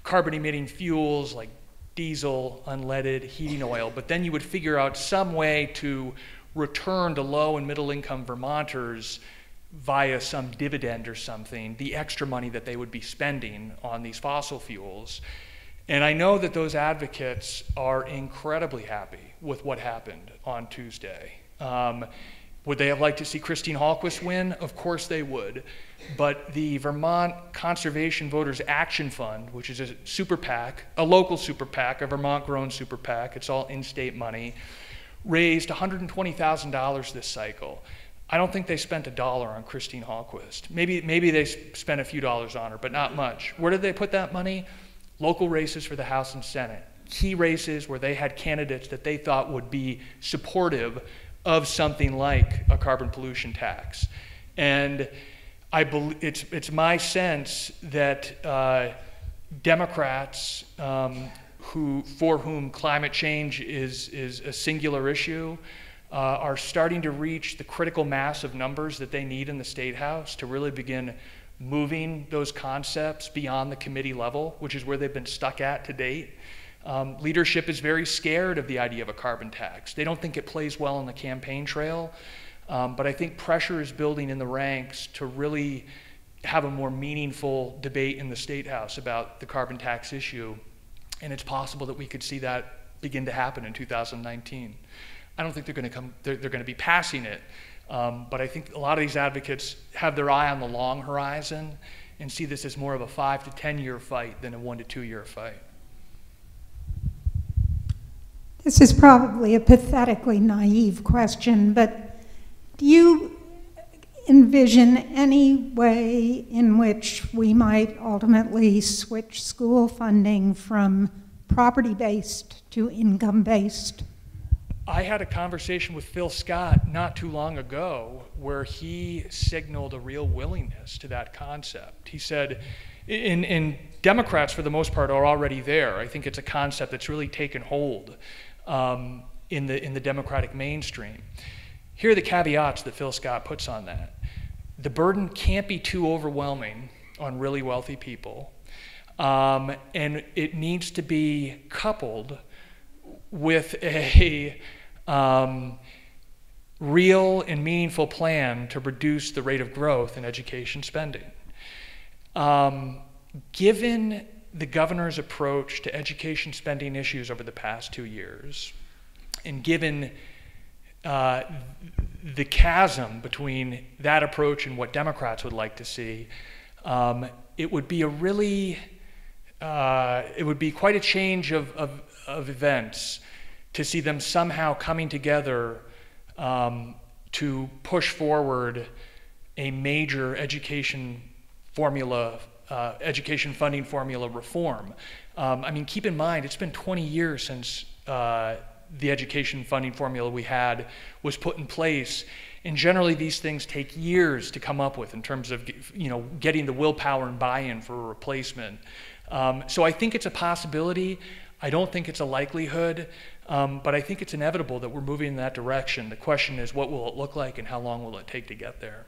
carbon-emitting fuels like diesel, unleaded, heating oil, but then you would figure out some way to return to low and middle income Vermonters via some dividend or something, the extra money that they would be spending on these fossil fuels. And I know that those advocates are incredibly happy with what happened on Tuesday. Would they have liked to see Christine Hallquist win? Of course they would. But the Vermont Conservation Voters Action Fund, which is a super PAC, a local super PAC, a Vermont-grown super PAC, it's all in-state money, raised $120,000 this cycle. I don't think they spent $1 on Christine Hallquist. Maybe they spent a few dollars on her, but not much. Where did they put that money? Local races for the House and Senate. Key races where they had candidates that they thought would be supportive of something like a carbon pollution tax. And I it's my sense that Democrats for whom climate change is a singular issue, are starting to reach the critical mass of numbers that they need in the State House to really begin moving those concepts beyond the committee level, which is where they've been stuck at to date. Leadership is very scared of the idea of a carbon tax. They don't think it plays well on the campaign trail, but I think pressure is building in the ranks to really have a more meaningful debate in the State House about the carbon tax issue, and it's possible that we could see that begin to happen in 2019. I don't think they're going to they're going to be passing it, but I think a lot of these advocates have their eye on the long horizon and see this as more of a 5 to 10 year fight than a 1 to 2 year fight. This is probably a pathetically naive question, but do you envision any way in which we might ultimately switch school funding from property-based to income-based? I had a conversation with Phil Scott not too long ago where he signaled a real willingness to that concept. He said, and Democrats for the most part are already there. I think it's a concept that's really taken hold in the Democratic mainstream. Here are the caveats that Phil Scott puts on that. The burden can't be too overwhelming on really wealthy people, and it needs to be coupled with a real and meaningful plan to reduce the rate of growth in education spending. Given the governor's approach to education spending issues over the past 2 years, and given the chasm between that approach and what Democrats would like to see, it would be a really, it would be quite a change of events to see them somehow coming together to push forward a major education formula, education funding formula reform. I mean, keep in mind, it's been 20 years since the education funding formula we had was put in place. And generally these things take years to come up with in terms of, getting the willpower and buy-in for a replacement. So I think it's a possibility. I don't think it's a likelihood, but I think it's inevitable that we're moving in that direction. The question is, what will it look like and how long will it take to get there?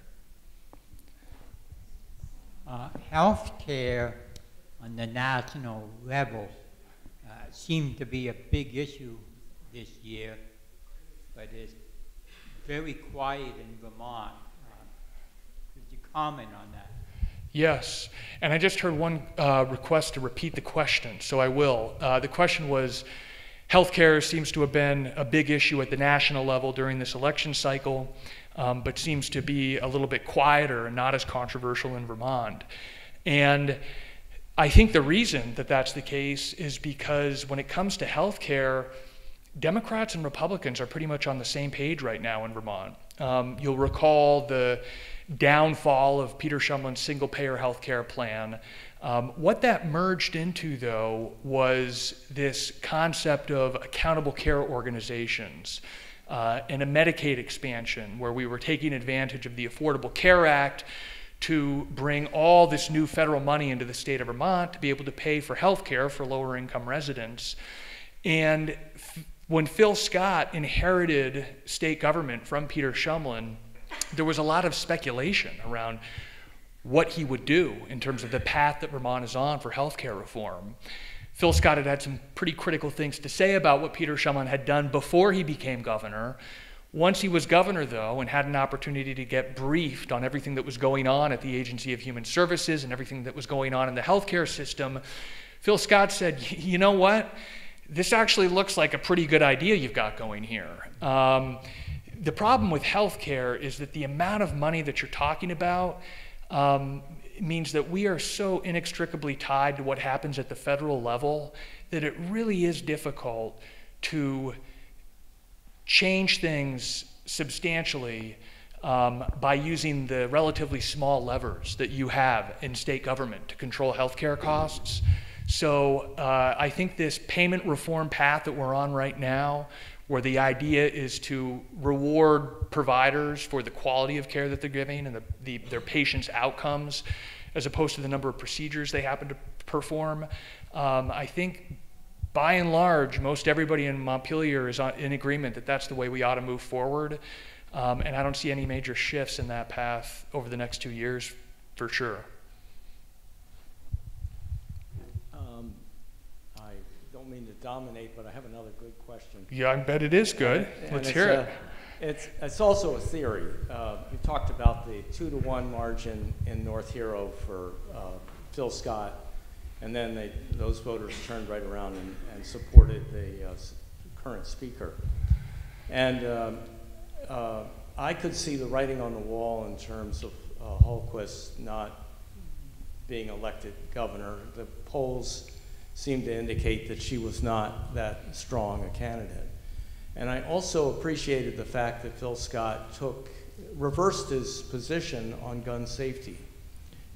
Healthcare on the national level seemed to be a big issue this year, but it's very quiet in Vermont. Could you comment on that? Yes, and I just heard one request to repeat the question, so I will. The question was, healthcare seems to have been a big issue at the national level during this election cycle, but seems to be a little bit quieter and not as controversial in Vermont. And I think the reason that that's the case is because when it comes to healthcare, Democrats and Republicans are pretty much on the same page right now in Vermont. You'll recall the downfall of Peter Shumlin's single-payer healthcare plan. What that merged into, though, was this concept of accountable care organizations and a Medicaid expansion, where we were taking advantage of the Affordable Care Act to bring all this new federal money into the state of Vermont to be able to pay for healthcare for lower-income residents. And when Phil Scott inherited state government from Peter Shumlin, there was a lot of speculation around what he would do in terms of the path that Vermont is on for healthcare reform. Phil Scott had had some pretty critical things to say about what Peter Shumlin had done before he became governor. Once he was governor, though, and had an opportunity to get briefed on everything that was going on at the Agency of Human Services and everything that was going on in the healthcare system, Phil Scott said, you know what? This actually looks like a pretty good idea you've got going here. The problem with healthcare is that the amount of money that you're talking about means that we are so inextricably tied to what happens at the federal level that it really is difficult to change things substantially by using the relatively small levers that you have in state government to control healthcare costs. So I think this payment reform path that we're on right now, where the idea is to reward providers for the quality of care that they're giving and their patients' outcomes, as opposed to the number of procedures they happen to perform. I think, by and large, most everybody in Montpelier is in agreement that that's the way we ought to move forward. And I don't see any major shifts in that path over the next 2 years, for sure. Mean to dominate, but I have another good question. Yeah, I bet it is good. Let's hear it. It's also a theory. You talked about the 2-to-1 margin in North Hero for Phil Scott, and then those voters turned right around and supported the current speaker. And I could see the writing on the wall in terms of Hallquist not being elected governor. The polls seemed to indicate that she was not that strong a candidate. And I also appreciated the fact that Phil Scott reversed his position on gun safety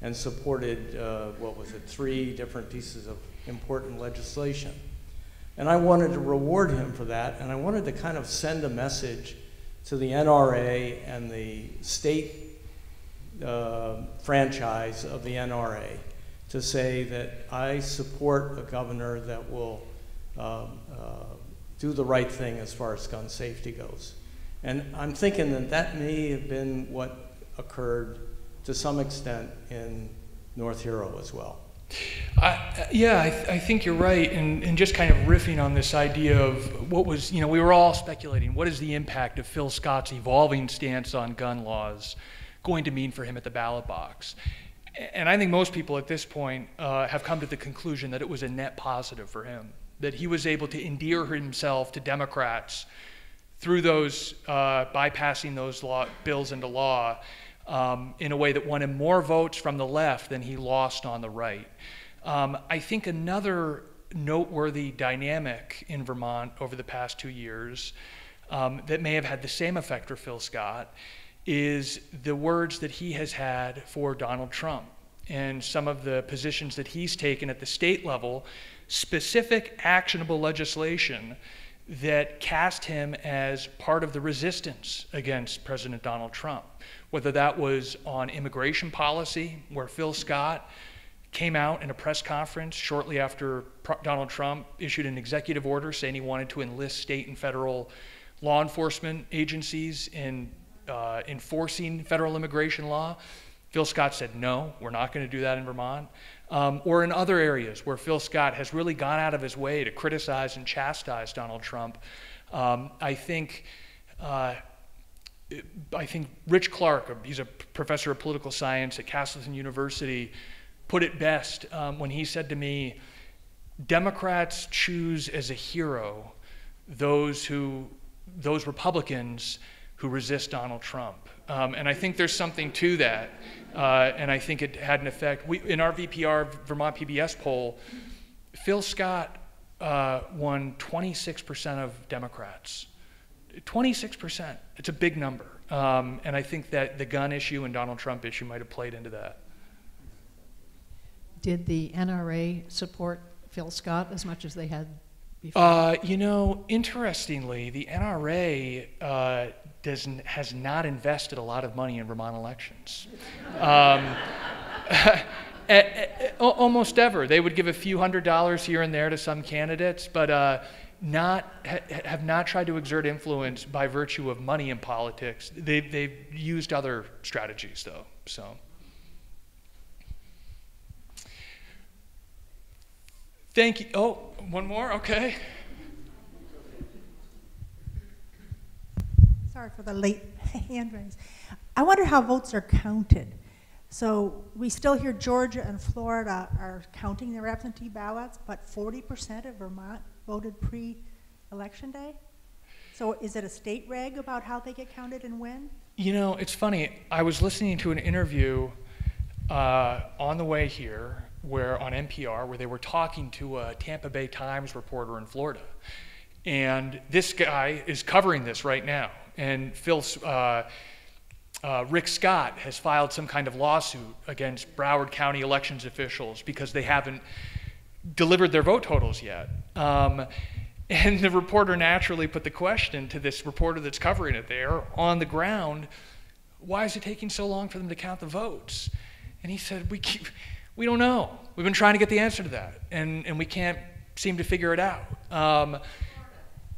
and supported, what was it, 3 different pieces of important legislation. And I wanted to reward him for that, and I wanted to kind of send a message to the NRA and the state franchise of the NRA to say that I support a governor that will do the right thing as far as gun safety goes. And I'm thinking that that may have been what occurred to some extent in North Hero as well. Yeah, I think you're right. And just kind of riffing on this idea of what was, you know, we were all speculating, what is the impact of Phil Scott's evolving stance on gun laws going to mean for him at the ballot box? And I think most people at this point have come to the conclusion that it was a net positive for him, that he was able to endear himself to Democrats through those, by passing those bills into law in a way that won him more votes from the left than he lost on the right. I think another noteworthy dynamic in Vermont over the past 2 years that may have had the same effect for Phil Scott is the words that he has had for Donald Trump and some of the positions that he's taken at the state level, specific actionable legislation that cast him as part of the resistance against President Donald Trump. Whether that was on immigration policy, where Phil Scott came out in a press conference shortly after Donald Trump issued an executive order saying he wanted to enlist state and federal law enforcement agencies in enforcing federal immigration law. Phil Scott said, no, we're not going to do that in Vermont. Or in other areas where Phil Scott has really gone out of his way to criticize and chastise Donald Trump. I think I think Rich Clark, he's a professor of political science at Castleton University, put it best when he said to me, Democrats choose as a hero those Republicans who resist Donald Trump. And I think there's something to that. And I think it had an effect. In our VPR, Vermont PBS poll, Phil Scott won 26% of Democrats. 26%, it's a big number. And I think that the gun issue and Donald Trump issue might have played into that. Did the NRA support Phil Scott as much as they had before? You know, interestingly, the NRA has not invested a lot of money in Vermont elections. Almost ever. They would give a few $100s here and there to some candidates, but have not tried to exert influence by virtue of money in politics. They've used other strategies, though. So, thank you. Oh, one more. Okay. Sorry for the late hand raise. I wonder how votes are counted. So we still hear Georgia and Florida are counting their absentee ballots, but 40% of Vermont voted pre-election day? So is it a state reg about how they get counted and when? You know, it's funny. I was listening to an interview on the way here on NPR where they were talking to a Tampa Bay Times reporter in Florida. And this guy is covering this right now. And Rick Scott has filed some kind of lawsuit against Broward County elections officials because they haven't delivered their vote totals yet. And the reporter naturally put the question to this reporter that's covering it there on the ground, why is it taking so long for them to count the votes? And he said, we don't know. We've been trying to get the answer to that, and we can't seem to figure it out.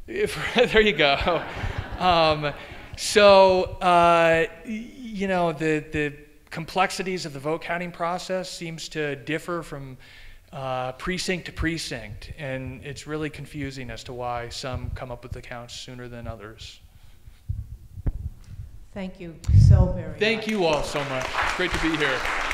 There you go. You know, the complexities of the vote counting process seems to differ from precinct to precinct, and it's really confusing as to why some come up with the counts sooner than others. Thank you so very much. Thank you all so much. It's great to be here.